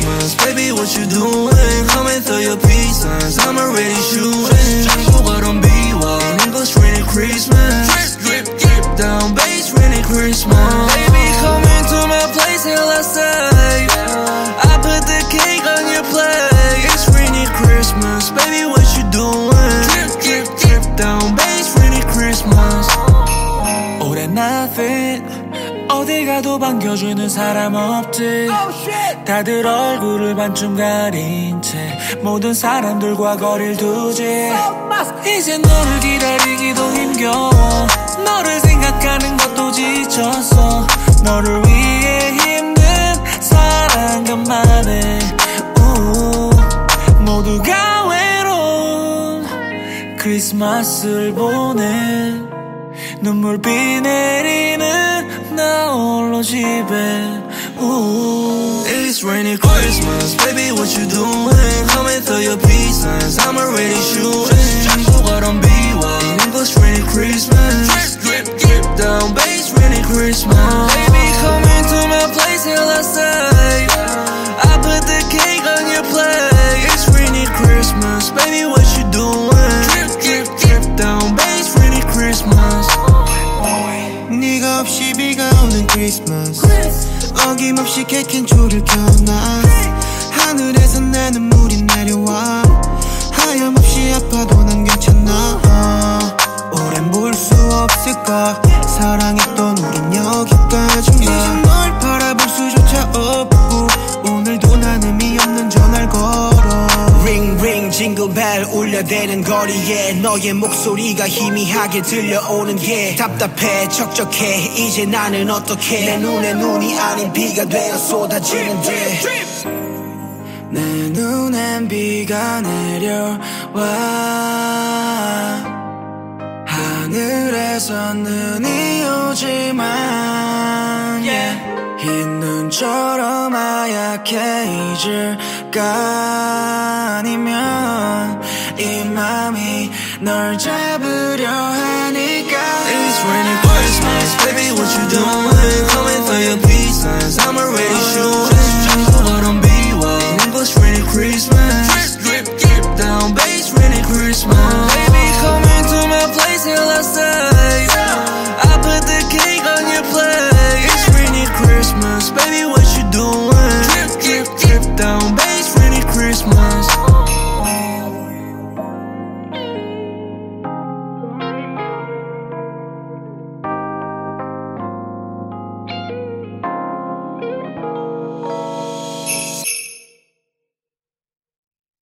Christmas. Baby, what you doing? Coming through your peace signs, I'm already shooting. But I'm B-Wall, niggas Rainy Christmas. Drip, drip, down bass, Rainy Christmas. Baby, come into my place and let's say I put the cake on your plate. It's Rainy Christmas. Baby, what you doing? Drip, drip, down bass, Rainy Christmas. Oh, that nothing. 어디 가도 반겨주는 사람 없지. 다들 얼굴을 반쯤 가린 채 모든 사람들과 거리를 두지. 이제 너를 기다리기도 힘겨워. 너를 생각하는 것도 지쳤어. 너를 위해 힘든 사랑 간만에 모두가 외로운 크리스마스를 보내. 눈물 비 내리는 나 홀로 집에. It's rainy Christmas. Baby, what you doing? Coming through your peace signs, I'm already shooting. But I'm B-Wall, niggas Rainy Christmas. Drip, drip, down bass, Rainy Christmas. Baby, come into my place and let's say I put the cake on your plate. It's Rainy Christmas. Baby, what you doing? Drip, drip, drip, down bass, Rainy Christmas. 네가 없이 비가 오는 크리스마스. 어김없이 케이크엔 초를 켜놔. 하늘에서 내 눈물이 내려와. 하염없이 아파도 난 괜찮아. 오랜 볼 수 없을까. 사랑했던 우린 여기까지인가. 이젠 널 바라볼 수조차 없고 오늘도 난 의미 없는 전화를 걸어. Ring ring 징글벨 울려대는 거리에 너의 목소리가 희미하게 들려오는 게 답답해, 적적해. 이제 나는 어떡해. 내 눈에 눈이 아닌 비가 되어 쏟아지는데. 내 눈엔 비가 내려와. 하늘에서 눈이 오지만 흰 눈처럼 하얗게 잊을까. 아니면 이 맘이 널 잡으려 하니까. It's raining Christmas. Baby, what you doing? Coming for your peace signs, I'm already shooting.